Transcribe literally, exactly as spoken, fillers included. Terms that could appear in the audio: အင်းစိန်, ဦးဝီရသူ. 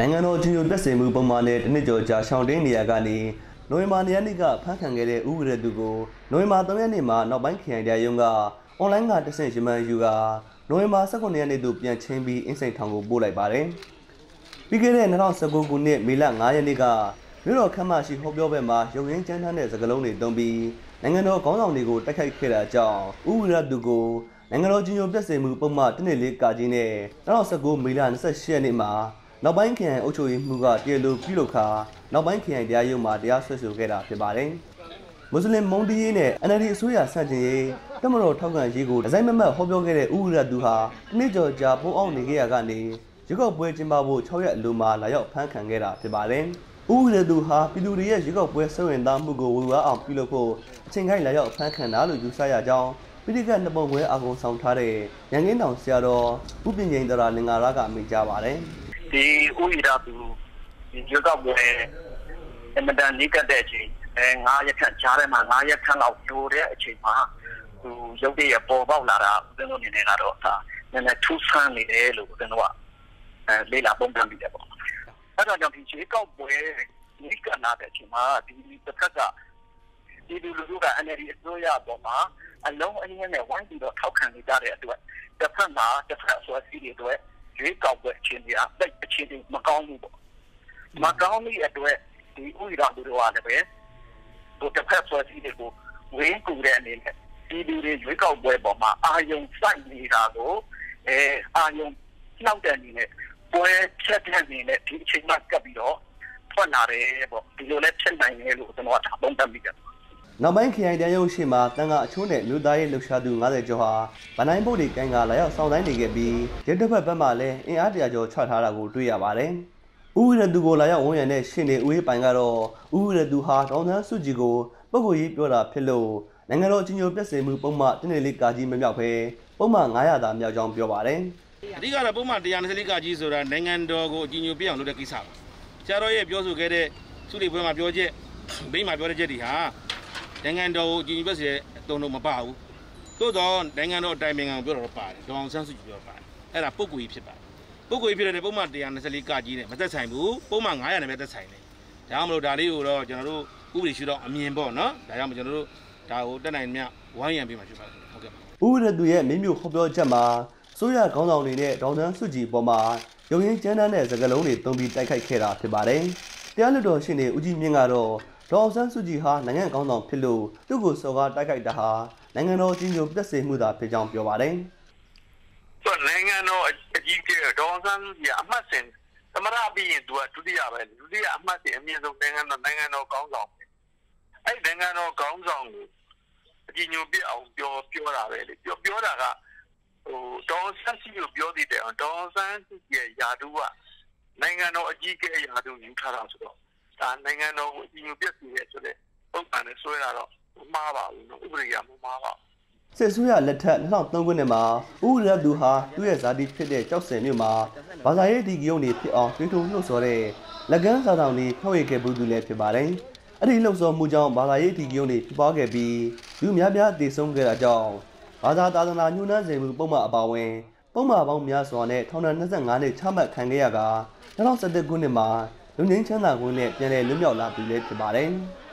နိုင်ငံတော်ကြီးတို့တက်ဆင်မှုပုံမှန်နဲ့တစ်နှစ်ကျော်ကြာရှောင်တိန်နေရကနေနိုဝင်ဘာလနေ့ကဖမ်းခံခဲ့တဲ့ဥပဒေသူကိုနိုဝင်ဘာသုံးရက်နေ့မှာနောက်ပိုင်းခရိုင်တရားရုံးကအွန်လိုင်းကတက်ဆင်ရမန်ယူကနိုဝင်ဘာ၁၉ရက်နေ့သို့ပြန်ချင်းပြီးအင်းစိန်ထောင်ကိုပို့လိုက်ပါတယ်။ပြီးခဲ့တဲ့၂၀၁၉ခုနှစ်မေလ၅ရက်နေ့ကမြို့တော်ခမ်းမရှိဟောပြောပွဲမှာရုံရင်းကျန်းထမ်းတဲ့စကားလုံးတွေသုံးပြီးနိုင်ငံတော်ခေါင်းဆောင်တွေကိုတိုက်ခိုက်ခဲ့တာကြောင့်ဥပဒေသူကိုနိုင်ငံတော်ကြီးညိုပြည့်စုံမှုပုံမှန်တစ်နှစ်လေးကာကြီးနဲ့၂၀၁၉မေလ၂၈ရက်နေ့မှာနောက်ပိုင်းခရိုင်အုပ်ချုပ်ရေးမှူးကတရားလိုပြုလုပ်ခါနောက်ပိုင်းခရိုင်တရားရုံးမှာတရားစွဲဆိုခဲ့တာဖြစ်ပါတယ်။မွတ်စလင်မုန်တီးရေးနဲ့ N L D အစိုးရဆန့်ကျင်ရေးတမတော်ထောက်ခံရေးကိုအစိုက်မမတ်ဟောပြောခဲ့တဲ့ဥပဒေသူဟာတစ်နှစ်ကျော်ကြာပုံအောင်နေခဲ့ရကနေရုပ်ောက်ပွဲကျင်းပဖို့၆ရက်အလိုမှာလာရောက်ဖမ်းခံခဲ့တာဖြစ်ပါတယ်။ဥပဒေသူဟာပြည်သူတွေရဲ့ရုပ်ောက်ပွဲဆွေးနွေးသားမှုကိုဝေဝါးအောင်ပြုလုပ်ဖို့အချိန်ခိုင်းလာရောက်ဖမ်းခံတာလို့ယူဆရကြောင်းပိဋကတ်နှစ်ပုံခွဲအာဂုံဆောင်ထားတဲ့ရန်ကင်းတောင်ဆရာတော်ဥပ္ပဉ္စိန်တရာလင်္ကာရကအမိကြပါတယ်။ဒီဥပဒေသူရုပ်ောက်ပွဲအမတန်ကြီးကတဲ့အချိန်အဲ၅ရက်ခန့်ကြားထဲမှာ၅ရက်ခန့်လောက်ကြိုတဲ့အချိန်မှာသူရုပ်တရက်ပေါ်ပေါက်လာတာဦးဇင်းတို့အနေနဲ့ကတော့ဒါနည်းနည်းထူးဆန်းနေတယ်လို့ဦးဇင်းတို့ကအဲလေးလာပုံပြမိတယ်ပေါ့။အဲဒါကြောင့်ဒီရုပ်ောက်ပွဲကြီးကနာတဲ့အချိန်မှာဒီတစ်ခါကဒီလူလူက N L D အစိုးရပေါ်မှာအလုံးအင်းနဲ့ဝိုင်းပြီးတော့ထောက်ခံနေကြတဲ့အတွက်တစ်ဖက်မှာတစ်ဖက်ဆိုစီးတွေအတွက်ရွေးကောက်ပွဲအချိန်ကြီးအသက်အချိန်ကြီးမကောင်းဘူးပေါ့။မကောင်းတဲ့အတွက်ဒီဥပဒေတွေကလည်းပဲတို့တစ်ဖက်ဆိုစီးတွေကိုဝေးကူတဲ့အနေနဲ့ဒီလူတွေရွေးကောက်ပွဲပေါ်မှာအာရုံစိုက်နေတာကိုအဲအာရုံနှောက်တဲ့အနေနဲ့ပွဲချက်တဲ့အနေနဲ့ဒီအချိန်မှကပ်ပြီးတော့ထွက်လာတယ်ပေါ့။ဒီလိုလည်းဖြစ်နိုင်တယ်လို့ကျွန်တော်ကသုံးသပ်မိတယ်။နောက်ပိုင်းခရိုင်တရားရုံးရှိမှာတန်ခါအချိုးနဲ့လူသားရေးလှုပ်ရှားသူ၅၀ကျော်ဟာဗနိုင်းပုတ်တွေကင်ကလာရောက်ဆောင်တိုင်းနေခဲ့ပြီးရဲတပ်ဖွဲ့ဘက်မှလည်းအင်အားတရာကျော်ချထားတာကိုတွေ့ရပါတယ်။ဥဝရသူကိုလာရောက်ဝန်ရံတဲ့ရှင်နေဦးရေးပိုင်ကတော့ဥဝရသူဟာဒေါန်သန်းစုကြည်ကိုပုဂ္ဂိုလ်ရေးပြောတာဖြစ်လို့နိုင်ငံတော်အကြီးအကဲပြည့်စုံမှုပုံမှန်တစ်နှစ်လေးကာကြီးမမြောက်ပဲပုံမှန်၅၀၀သာမြောက်ကြောင်းပြောပါတယ်။အဓိကတော့ပုံမှန်တစ်ရာ၂၄ကာကြီးဆိုတာနိုင်ငံတော်ကိုအကြီးအကဲပြောင်းလုပ်တဲ့ကိစ္စပါ။ဆရာတော်ရဲ့ပြောဆိုခဲ့တဲ့စုလေးပွဲမှာပြောချက်၊မိန့်မှာပြောတဲ့ချက်တွေဟာနိုင်ငံတော်ကိုအကြီးအကဲစေအတုံးတော့မပါဘူး။သို့တော့နိုင်ငံတော်အတိုင်ပင်ခံကိုပြောတော့ပါတယ်။ဒေါအောင်ဆန်းစုကြည်ပြောပါတယ်။အဲ့ဒါပုဂ္ဂိုလ်ကြီးဖြစ်ပါတယ်။ပုဂ္ဂိုလ်ကြီးဖြစ်တဲ့ပုံမှန်တစ်ရာ၂၄ကကြီးနဲ့မသက်ဆိုင်ဘူး။ပုံမှန်၅၀၀နဲ့ပဲသက်ဆိုင်တယ်။ဒါမှမဟုတ်ဒါလေးကိုတော့ကျွန်တော်တို့ဥပဒေရှုတော့အမြင်ပေါ့နော်။ဒါကြောင့်ကျွန်တော်တို့ဒါကိုတက်နိုင်မြတ်ဝိုင်းရံပေးမှဖြစ်ပါတယ်။ဟုတ်ကဲ့ပါ။ဥပဒေသူရဲ့မင်းမျိုးဟောပြောချက်မှာစိုးရခေါင်းဆောင်တွေနဲ့ဒေါအောင်ဆန်းစုကြည်ပေါ်မှာရုံရင်းကျန်းတန်းတဲ့စကားလုံးတွေသုံးပြီးတိုက်ခိုက်ခဲ့တာဖြစ်ပါတယ်။တရားလွှတ်တော်ရှင်ဦးကြီးမြင့်ကတော့ဒေါအောင်ဆန်းစုကြည်ဟာနိုင်ငံကောင်းဆောင်ဖြစ်လို့သူ့ကိုစော်ကားတိုက်ခိုက်တာဟာနိုင်ငံတော်အကြီးအကဲပြည့်စုံမှုသာဖြစ်ကြောင်းပြောပါတယ်။ဆိုနိုင်ငံတော်အကြီးအကဲဒေါအောင်ဆန်းစုကြည်အမှတ်စဉ်သမရပြီးရင်သူကဒုတိယပဲဒုတိယအမှတ်စဉ်အမြင့်ဆုံးနိုင်ငံတော်နိုင်ငံတော်ကောင်းဆောင်အဲ့နိုင်ငံတော်ကောင်းဆောင်ကိုအကြီးအကဲပြအောင်ပြောပြောတာပဲလေပြောပြောတာကဟိုဒေါအောင်ဆန်းစုကြည်ကိုပြောတည်တယ်အောင်ဒေါအောင်ဆန်းစုကြည်ရဲ့ယာတုကနိုင်ငံတော်အကြီးအကဲယာတုယူထားတာဆိုတော့ဒါနိုင်ငံတော်ကိုအင်ယူပြည့်စုံရဲ့ဆိုတဲ့ပုံစံနဲ့ဆွဲတာတော့မှားပါဘူးနော်ဥပဒေကမှားပါစစ်ဆူရလက်ထက်၂၀၀၃ခုနှစ်မှာဥရသူဟာသူ့ရဲ့ဇာတိဖြစ်တဲ့ကြောက်စင်မြို့မှာဘာသာရေးဒီဂရုတွေဖြစ်အောင်တွင်ထုံလှုပ်ဆော်တဲ့လက်ကမ်းစာဆောင်တွေဖျောက်ရခဲ့ဘူးသူလည်းဖြစ်ပါတယ်အဲ့ဒီလှုပ်ဆော်မှုကြောင့်ဘာသာရေးဒီဂရုတွေဖြစ်ပွားခဲ့ပြီးလူများများတည်ဆုံခဲ့တာကြောင့်ဘာသာသာသနာညှိုးနှိုင်းစေမှုပုံမှန်အပါဝင်ပုံမှန်ပေါင်းများစွာနဲ့ထောင်ဒဏ်၂၅နှစ်ချမှတ်ခံခဲ့ရက၂၀၁၁ခုနှစ်မှာလူငင်းချမ်းသာကွင်းနဲ့ပြန်လည်လွတ်မြောက်လာပြီလည်းဖြစ်ပါတယ်။